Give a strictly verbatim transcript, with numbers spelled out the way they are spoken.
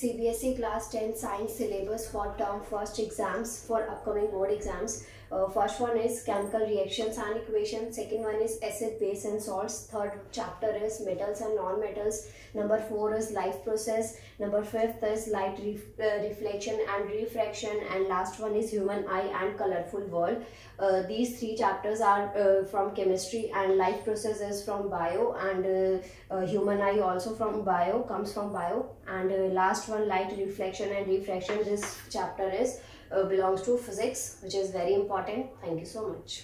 C B S E class ten science syllabus for term first exams for upcoming board exams. Uh, first one is chemical reactions and equations. Second one is acid, base and salts. Third chapter is metals and non-metals. Number four is light process. Number fifth is light ref uh, reflection and refraction. And last one is human eye and colorful world. Uh, these three chapters are uh, from chemistry, and light process is from bio, and uh, uh, human eye also from bio, comes from bio. And uh, last one, light reflection and refraction. This chapter is Uh, belongs to physics, which is very important. Thank you so much.